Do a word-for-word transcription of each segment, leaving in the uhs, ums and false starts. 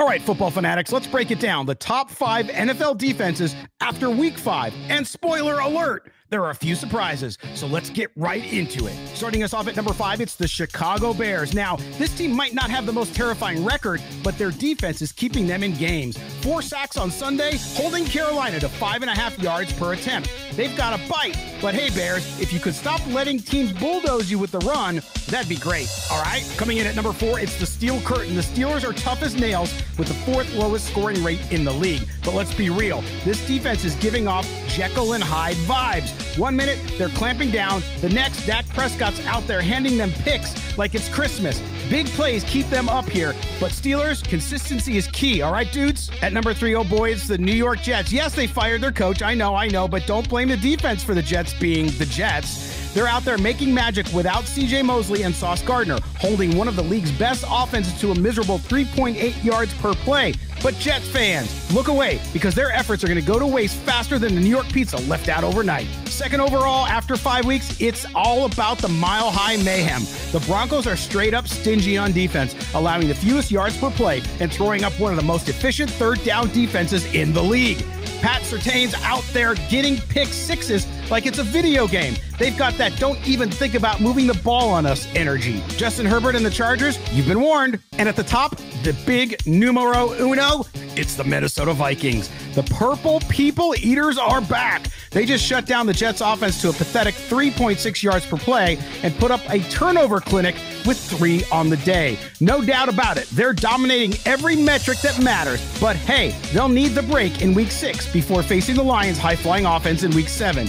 All right, football fanatics, let's break it down. The top five N F L defenses after week five. And spoiler alert, there are a few surprises, so let's get right into it. Starting us off at number five, it's the Chicago Bears. Now, this team might not have the most terrifying record, but their defense is keeping them in games. Four sacks on Sunday, holding Carolina to five and a half yards per attempt. They've got a bite, but hey, Bears, if you could stop letting teams bulldoze you with the run, that'd be great. All right, coming in at number four, it's the Steel Curtain. The Steelers are tough as nails with the fourth lowest scoring rate in the league. But let's be real, this defense is giving off Jekyll and Hyde vibes. One minute, they're clamping down. The next, Dak Prescott's out there handing them picks like it's Christmas. Big plays keep them up here. But Steelers, consistency is key. All right, dudes? At number three, oh boy, it's the New York Jets. Yes, they fired their coach. I know, I know. But don't blame the defense for the Jets being the Jets. They're out there making magic without C J Mosley and Sauce Gardner, holding one of the league's best offenses to a miserable three point eight yards per play. But Jets fans, look away, because their efforts are going to go to waste faster than the New York pizza left out overnight. Second overall, after five weeks, it's all about the mile-high mayhem. The Broncos are straight-up stingy on defense, allowing the fewest yards per play and throwing up one of the most efficient third-down defenses in the league. Pat Surtain's out there getting pick sixes like it's a video game. They've got that don't even think about moving the ball on us energy. Justin Herbert and the Chargers, you've been warned. And at the top, the big numero uno, it's the Minnesota Vikings. The Purple People Eaters are back. They just shut down the Jets offense to a pathetic three point six yards per play and put up a turnover clinic with three on the day. No doubt about it, they're dominating every metric that matters. But hey, they'll need the break in week six before facing the Lions' high-flying offense in week seven.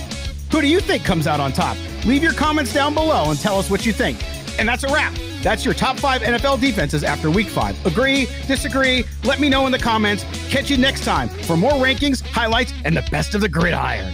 Who do you think comes out on top? Leave your comments down below and tell us what you think. And that's a wrap. That's your top five N F L defenses after week five. Agree? Disagree? Let me know in the comments. Catch you next time for more rankings, highlights, and the best of the gridiron.